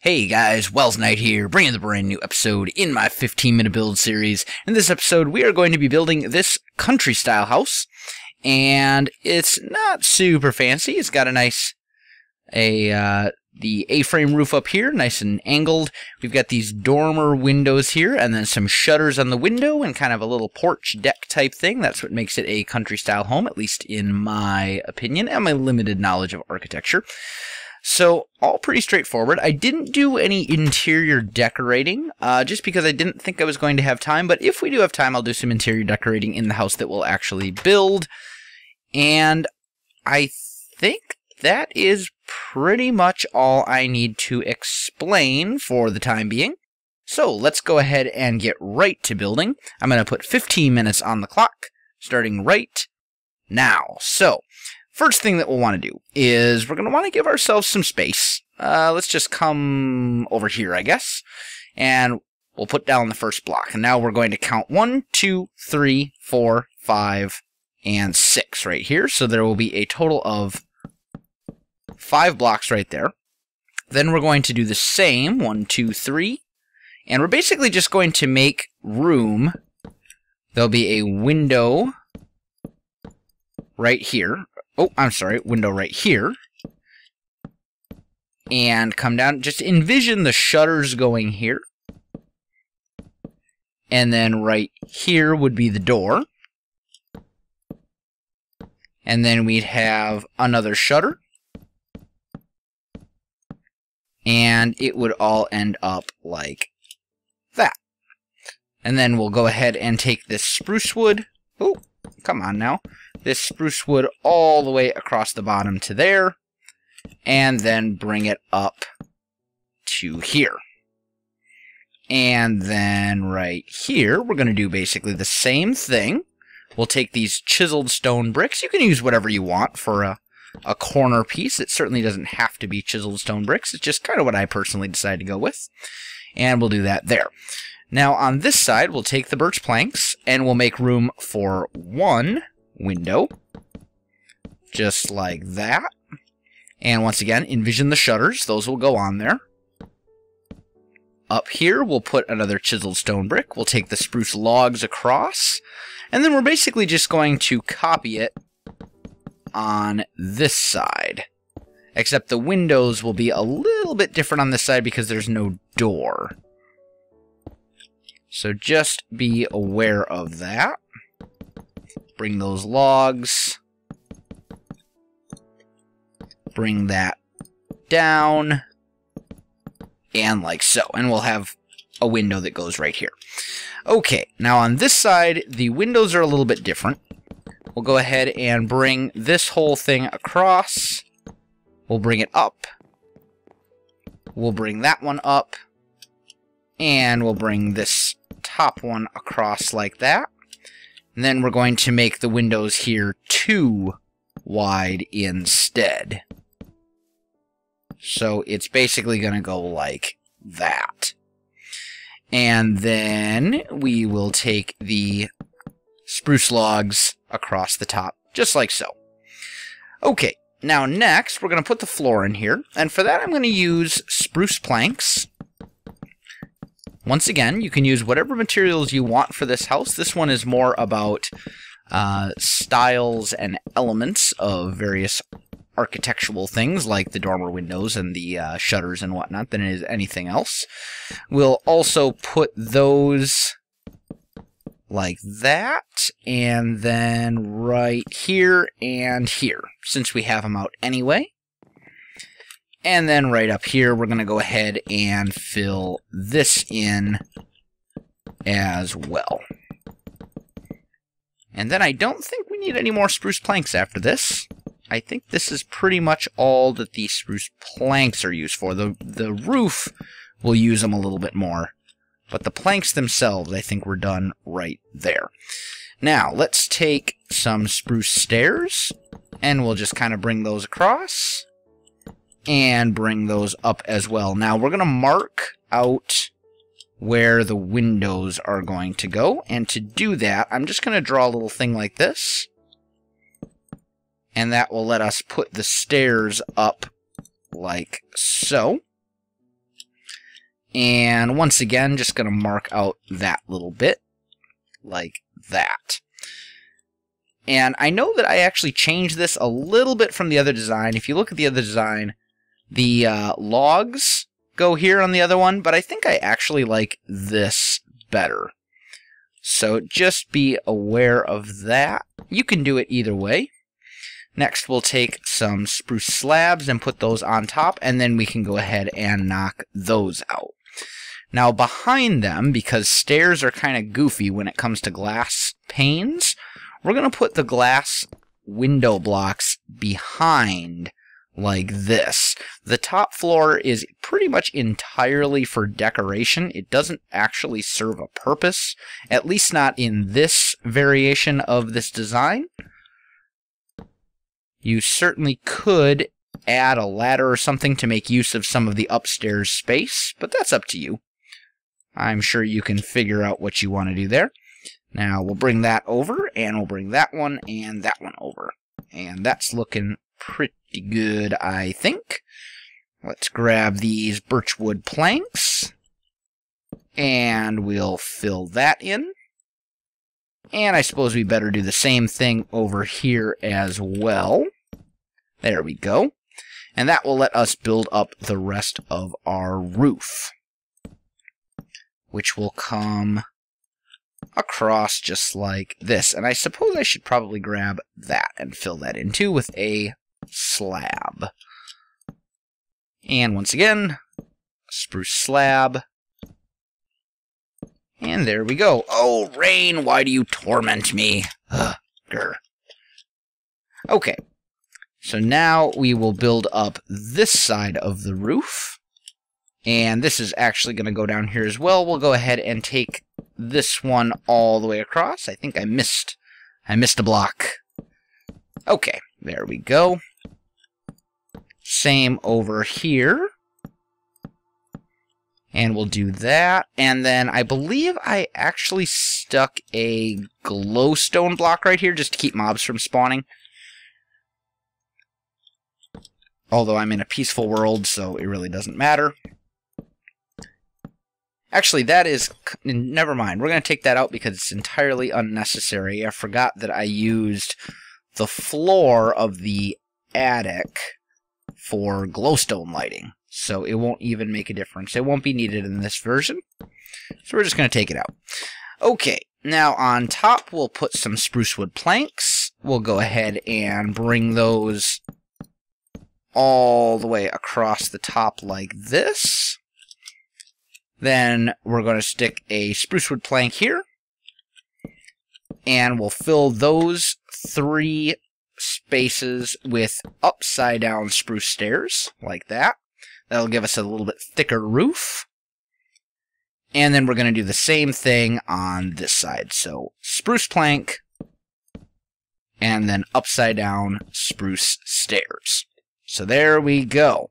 Hey guys, Welsknight here, bringing the brand new episode in my 15-minute build series. In this episode, we are going to be building this country-style house, and it's not super fancy. It's got a nice, the A-frame roof up here, nice and angled. We've got these dormer windows here, and then some shutters on the window, and kind of a little porch deck type thing. That's what makes it a country-style home, at least in my opinion, and my limited knowledge of architecture. So, all pretty straightforward. I didn't do any interior decorating, just because I didn't think I was going to have time, but if we do have time, I'll do some interior decorating in the house that we'll actually build. And I think that is pretty much all I need to explain for the time being. So, let's go ahead and get right to building. I'm going to put 15 minutes on the clock, starting right now. So, first thing that we'll want to do is we're going to want to give ourselves some space. Let's just come over here, I guess, and we'll put down the first block. And now we're going to count 1, 2, 3, 4, 5, and 6 right here. So there will be a total of 5 blocks right there. Then we're going to do the same, 1, 2, 3, and we're basically just going to make room. There'll be a window right here. Oh, I'm sorry, window right here, and come down, just envision the shutters going here, and then right here would be the door, and then we'd have another shutter, and it would all end up like that. And then we'll go ahead and take this spruce wood, oh, come on now, this spruce wood all the way across the bottom to there, and then bring it up to here. And then right here, we're going to do basically the same thing. We'll take these chiseled stone bricks. You can use whatever you want for a corner piece. It certainly doesn't have to be chiseled stone bricks. It's just kind of what I personally decided to go with. And we'll do that there. Now on this side, we'll take the birch planks, and we'll make room for one window, just like that. And once again, envision the shutters. Those will go on there. Up here, we'll put another chiseled stone brick. We'll take the spruce logs across, and then we're basically just going to copy it on this side. Except the windows will be a little bit different on this side because there's no door. So just be aware of that. Bring those logs, bring that down, and like so. And we'll have a window that goes right here. Okay, now on this side, the windows are a little bit different. We'll go ahead and bring this whole thing across. We'll bring it up. We'll bring that one up. And we'll bring this top one across like that. And then we're going to make the windows here too wide instead. So it's basically going to go like that. And then we will take the spruce logs across the top, just like so. Okay, now next we're going to put the floor in here. And for that I'm going to use spruce planks. Once again, you can use whatever materials you want for this house. This one is more about styles and elements of various architectural things like the dormer windows and the shutters and whatnot than it is anything else. We'll also put those like that, and then right here and here, since we have them out anyway. And then right up here, we're going to go ahead and fill this in as well. And then I don't think we need any more spruce planks after this. I think this is pretty much all that the spruce planks are used for. The roof, we'll use them a little bit more. But the planks themselves, I think we're done right there. Now, let's take some spruce stairs, and we'll just kind of bring those across. And bring those up as well. Now we're going to mark out where the windows are going to go. And to do that, I'm just going to draw a little thing like this. And that will let us put the stairs up like so. And once again, just going to mark out that little bit like that. And I know that I actually changed this a little bit from the other design. If you look at the other design, the logs go here on the other one, but I think I actually like this better. So just be aware of that. You can do it either way. Next, we'll take some spruce slabs and put those on top, and then we can go ahead and knock those out. Now behind them, because stairs are kind of goofy when it comes to glass panes, we're going to put the glass window blocks behind like this. The top floor is pretty much entirely for decoration. It doesn't actually serve a purpose, at least not in this variation of this design. You certainly could add a ladder or something to make use of some of the upstairs space, but that's up to you. I'm sure you can figure out what you want to do there. Now we'll bring that over, and we'll bring that one over. And that's looking pretty good, I think. Let's grab these birchwood planks, and we'll fill that in. And I suppose we better do the same thing over here as well. There we go. And that will let us build up the rest of our roof, which will come across just like this. And I suppose I should probably grab that and fill that in too with a slab. And once again, spruce slab. And there we go. Oh, rain, why do you torment me? Ugh, grr. Okay, so now we will build up this side of the roof. And this is actually going to go down here as well. We'll go ahead and take this one all the way across. I think I missed a block. Okay, there we go. Same over here. And we'll do that. And then I believe I actually stuck a glowstone block right here just to keep mobs from spawning. Although I'm in a peaceful world, so it really doesn't matter. Actually, that is... Never mind. We're going to take that out because it's entirely unnecessary. I forgot that I used the floor of the attic for glowstone lighting. So it won't even make a difference. It won't be needed in this version. So we're just going to take it out. Okay. Now on top, we'll put some spruce wood planks. We'll go ahead and bring those all the way across the top like this. Then we're going to stick a spruce wood plank here, and we'll fill those three spaces with upside down spruce stairs like that. That'll give us a little bit thicker roof. And then we're going to do the same thing on this side. So spruce plank, and then upside down spruce stairs. So there we go.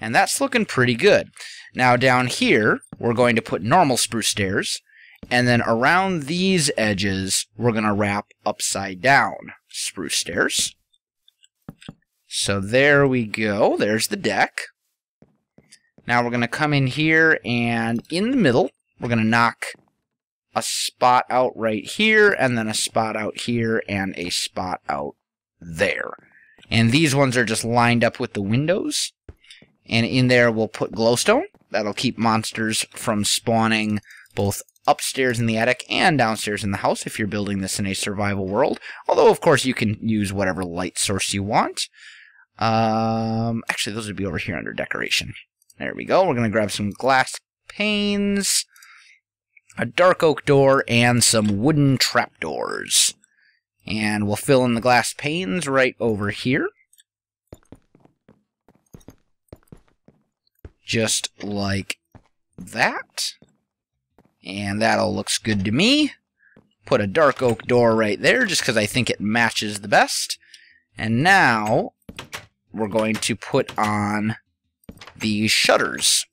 And that's looking pretty good. Now down here, we're going to put normal spruce stairs, and then around these edges, we're going to wrap upside down spruce stairs. So there we go. There's the deck. Now we're going to come in here, and in the middle, we're going to knock a spot out right here, and then a spot out here, and a spot out there. And these ones are just lined up with the windows. And in there, we'll put glowstone. That'll keep monsters from spawning both upstairs in the attic and downstairs in the house if you're building this in a survival world. Although, of course, you can use whatever light source you want. Actually, those would be over here under decoration. There we go. We're going to grab some glass panes, a dark oak door, and some wooden trapdoors. And we'll fill in the glass panes right over here. Just like that. And that all looks good to me. Put a dark oak door right there just because I think it matches the best. And now we're going to put on these shutters,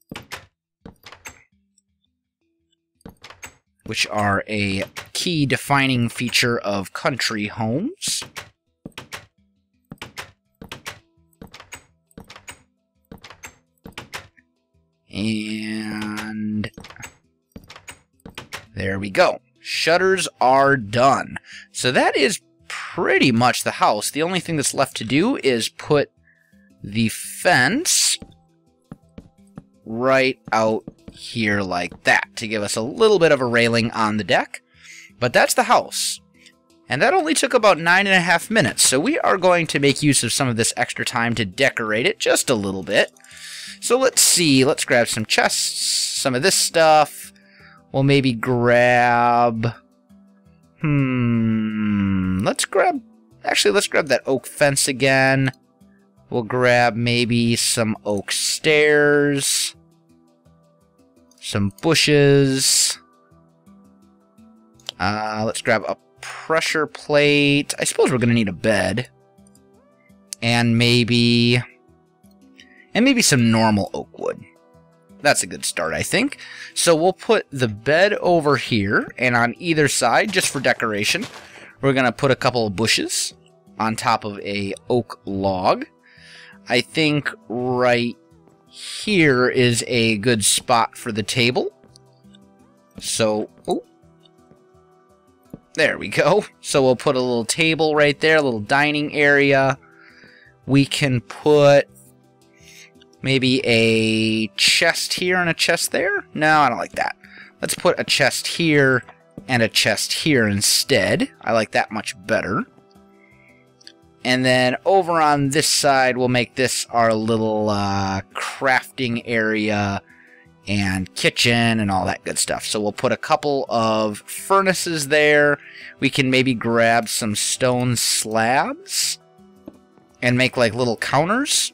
which are a key defining feature of country homes. And There we go. Shutters are done. So that is pretty much the house. The only thing that's left to do is put the fence right out here like that to give us a little bit of a railing on the deck. But that's the house. And that only took about 9.5 minutes, so we are going to make use of some of this extra time to decorate it just a little bit. So let's see, let's grab some chests, some of this stuff. We'll maybe grab... let's grab that oak fence again. We'll grab maybe some oak stairs, some bushes. Let's grab a pressure plate. I suppose we're going to need a bed. And maybe some normal oak wood. That's a good start, I think. So we'll put the bed over here, and on either side, just for decoration, we're going to put a couple of bushes on top of a oak log. I think right here is a good spot for the table. So, oh, there we go. So we'll put a little table right there, a little dining area. We can put maybe a chest here and a chest there. No, I don't like that. Let's put a chest here and a chest here instead. I like that much better. And then over on this side, we'll make this our little crafting area and kitchen and all that good stuff. So we'll put a couple of furnaces there. We can maybe grab some stone slabs and make like little counters.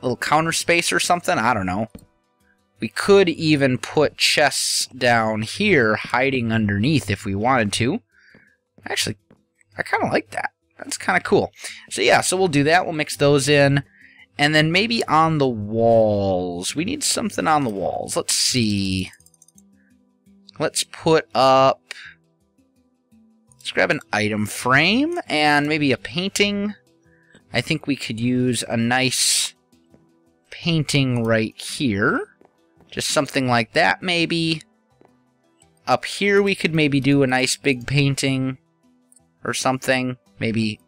Little counter space or something. I don't know. We could even put chests down here hiding underneath if we wanted to. Actually, I kind of like that. That's kind of cool. So yeah, so we'll do that. We'll mix those in. And then maybe on the walls. We need something on the walls. Let's see. Let's put up... Let's grab an item frame and maybe a painting. I think we could use a nice painting right here. Just something like that, maybe. Up here we could maybe do a nice big painting or something. Maybe...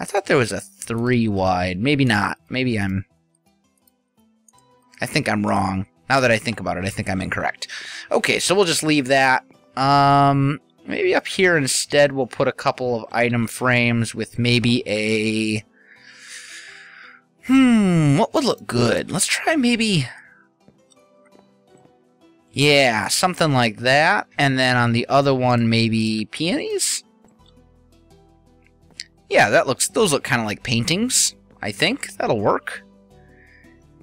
I thought there was a 3 wide. Maybe not. Maybe I'm... I think I'm wrong. Now that I think about it, I think I'm incorrect. Okay, so we'll just leave that. Maybe up here instead we'll put a couple of item frames with maybe a... what would look good? Let's try maybe... Yeah, something like that. And then on the other one, maybe peonies? Yeah, that looks, those look kind of like paintings, I think. That'll work.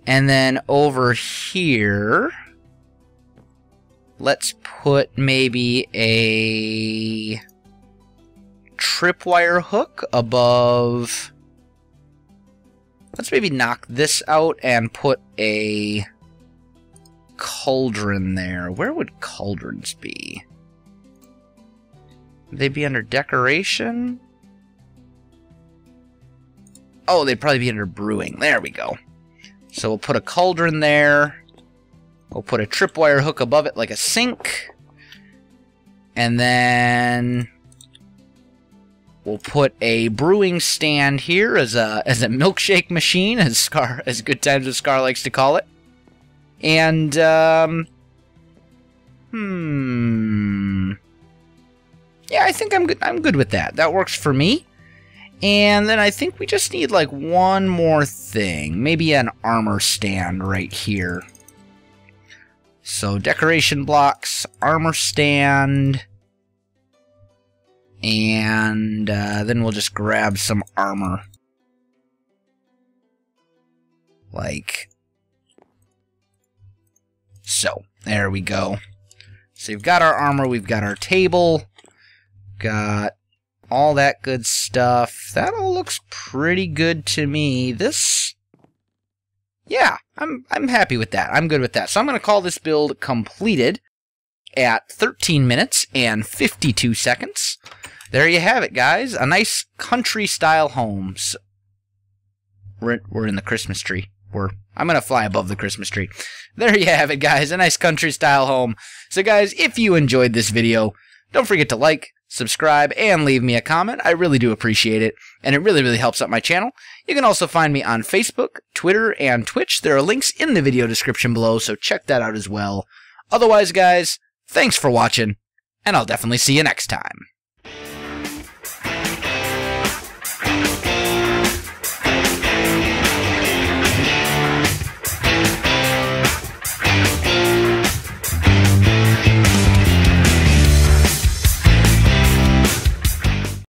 And then over here, let's put maybe a tripwire hook above. Let's maybe knock this out and put a cauldron there. Where would cauldrons be? Would they be under decoration? Oh, they'd probably be under brewing. There we go. So we'll put a cauldron there. We'll put a tripwire hook above it like a sink. And then we'll put a brewing stand here as a milkshake machine, as Good Times with Scar likes to call it. And yeah, I think I'm good with that. That works for me. And then I think we just need, like, one more thing. Maybe an armor stand right here. So, decoration blocks, armor stand. And then we'll just grab some armor. Like so. There we go. So, we've got our armor, we've got our table, got all that good stuff. That all looks pretty good to me. This... yeah, I'm happy with that. I'm good with that. So I'm going to call this build completed at 13 minutes and 52 seconds. There you have it, guys. A nice country-style home. We're in the Christmas tree. were. I'm going to fly above the Christmas tree. There you have it, guys. A nice country-style home. So, guys, if you enjoyed this video, don't forget to like, subscribe, and leave me a comment. I really do appreciate it, and it really, really helps out my channel. You can also find me on Facebook, Twitter, and Twitch. There are links in the video description below, so check that out as well. Otherwise, guys, thanks for watching, and I'll definitely see you next time.